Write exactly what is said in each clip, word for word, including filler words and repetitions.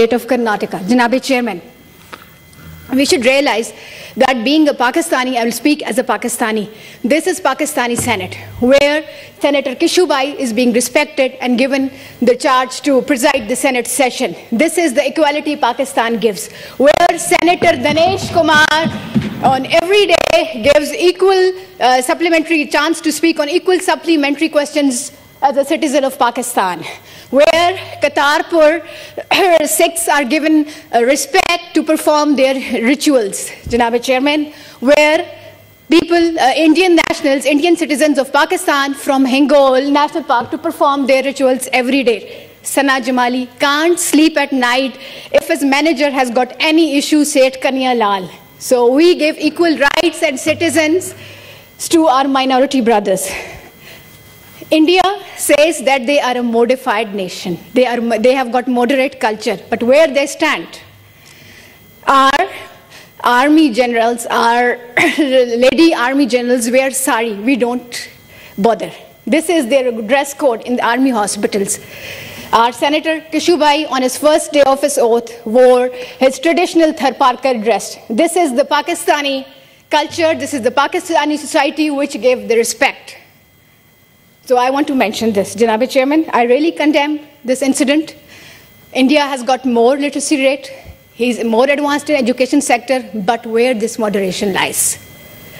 state of Karnataka, Jinabe chairman. We should realize that being a Pakistani, I will speak as a Pakistani. This is Pakistani Senate, where Senator Kishubai is being respected and given the charge to preside the Senate session. This is the equality Pakistan gives, where Senator Dinesh Kumar on every day gives equal uh, supplementary chance to speak on equal supplementary questions as a citizen of Pakistan, where Qatarpur Sikhs are given respect to perform their rituals, Jinabe Chairman, where people, uh, Indian nationals, Indian citizens of Pakistan from Hingol National Park to perform their rituals every day. Sana Jamali can't sleep at night if his manager has got any issue, said Kaniyalal. So we give equal rights and citizens to our minority brothers. India says that they are a modified nation. They, are, they have got moderate culture, but where they stand, our army generals, our lady army generals wear sari. We don't bother. This is their dress code in the army hospitals. Our Senator Kishubai, on his first day of his oath, wore his traditional Tharparkar dress. This is the Pakistani culture. This is the Pakistani society which gave the respect. So I want to mention this, Jinabe Chairman, I really condemn this incident. India has got more literacy rate, he's more advanced in education sector, but where this moderation lies.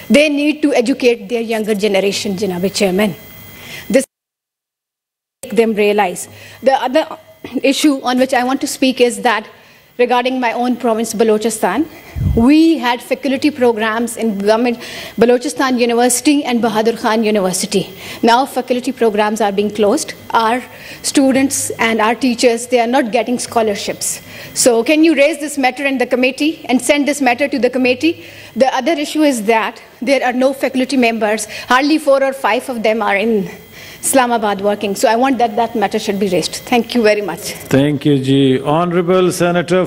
They need to educate their younger generation, Jinabe Chairman. This make them realize. The other issue on which I want to speak is that regarding my own province, Balochistan, we had faculty programs in government, Balochistan University and Bahadur Khan University. Now faculty programs are being closed. Our students and our teachers, they are not getting scholarships. So can you raise this matter in the committee and send this matter to the committee? The other issue is that there are no faculty members. Hardly four or five of them are in Islamabad working. So I want that that matter should be raised. Thank you very much. Thank you, Ji. Honorable Senator.